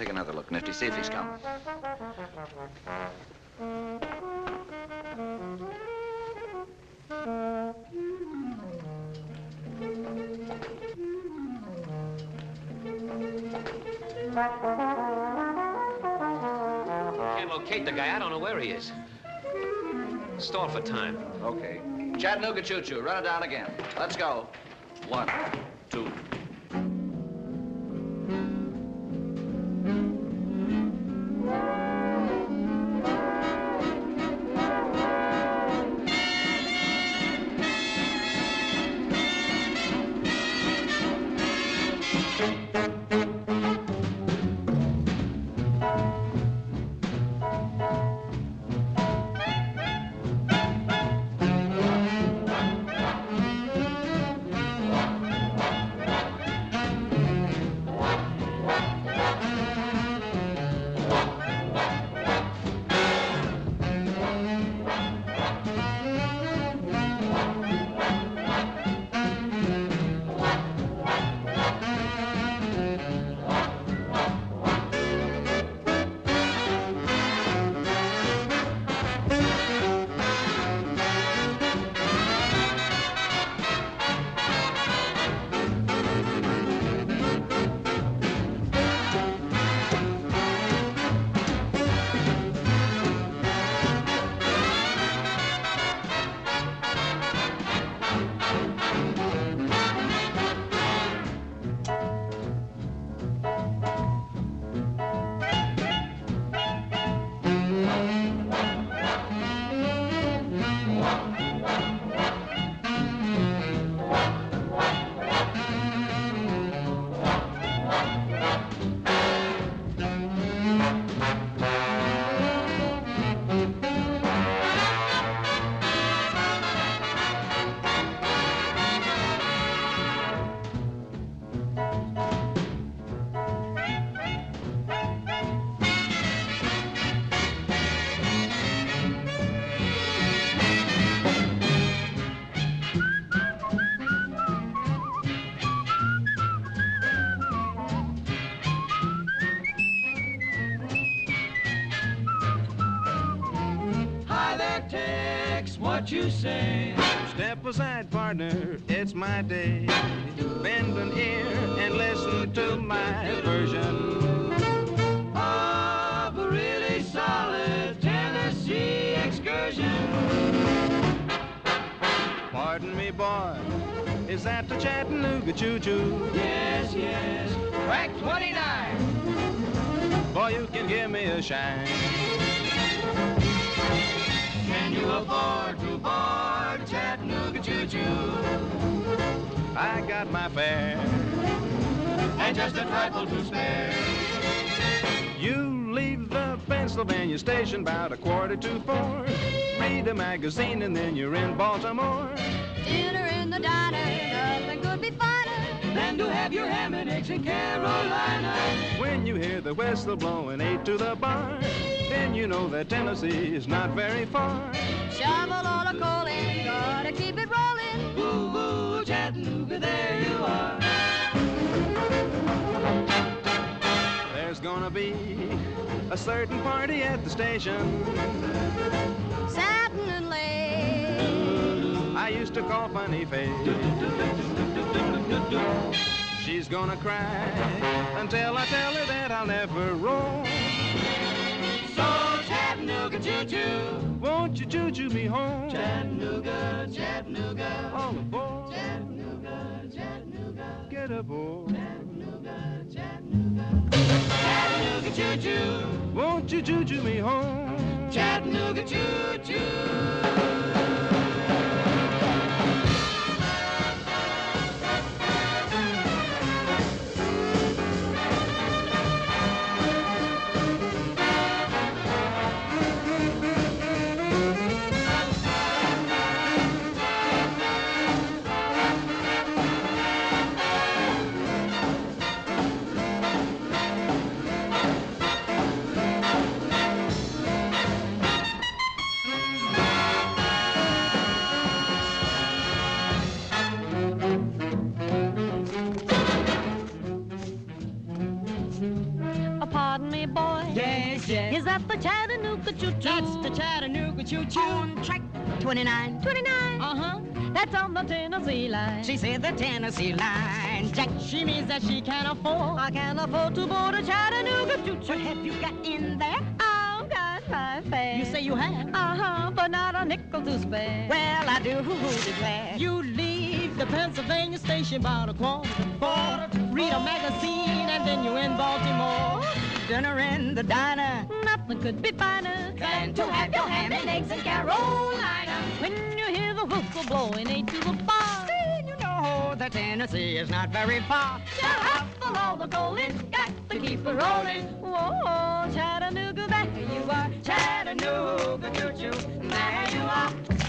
Take another look, Nifty, see if he's come. Can't locate the guy. I don't know where he is. Stall for time. Okay. Chattanooga choo choo. Run it down again. Let's go. 1, 2. What you say? Step aside, partner, it's my day. Bend an ear and listen to my version of a really solid Tennessee excursion. Pardon me, boy, is that the Chattanooga choo-choo? Yes, yes, track 29. Boy, you can give me a shine. Can you afford to board Chattanooga choo-choo? I got my fare and just a trifle to spare. You leave the Pennsylvania station about 3:45. Read a magazine and then you're in Baltimore. Dinner in the diner, nothing could be finer than to have your ham and eggs in Carolina. When you hear the whistle blowing 8 to the bar, then you know that Tennessee is not very far. Shovel on a coal in, gotta keep it rolling. Boo boo, Chattanooga, there you are. There's gonna be a certain party at the station. Satin and lace. I used to call Funny Face. She's gonna cry until I tell her that I'll never roll. Chattanooga choo-choo, won't you choo-choo me home? Chattanooga, Chattanooga, all aboard. Chattanooga, Chattanooga, get aboard. Chattanooga, Chattanooga, Chattanooga choo-choo, won't you choo-choo me home? Chattanooga choo-choo. jet is at the Chattanooga choo choo. That's the Chattanooga choo choo. On track 29. That's on the Tennessee line. She said the Tennessee line. Jack, she means that she can afford. I can afford to board a Chattanooga choo choo. What have you got in there? Oh, got my fare. You say you have? But not a nickel to spare. Well, I do declare. You leave the Pennsylvania station about a quarter to read a magazine, and then you're in Baltimore. Dinner in the diner. Nothing could be finer than to have your ham and eggs in Carolina. When you hear the whistle blowing, ain't to the bar. See, you know that Tennessee is not very far. Shut up for all the calling, got to keep a rolling. Whoa, Chattanooga, there you are. Chattanooga choo choo, there you are.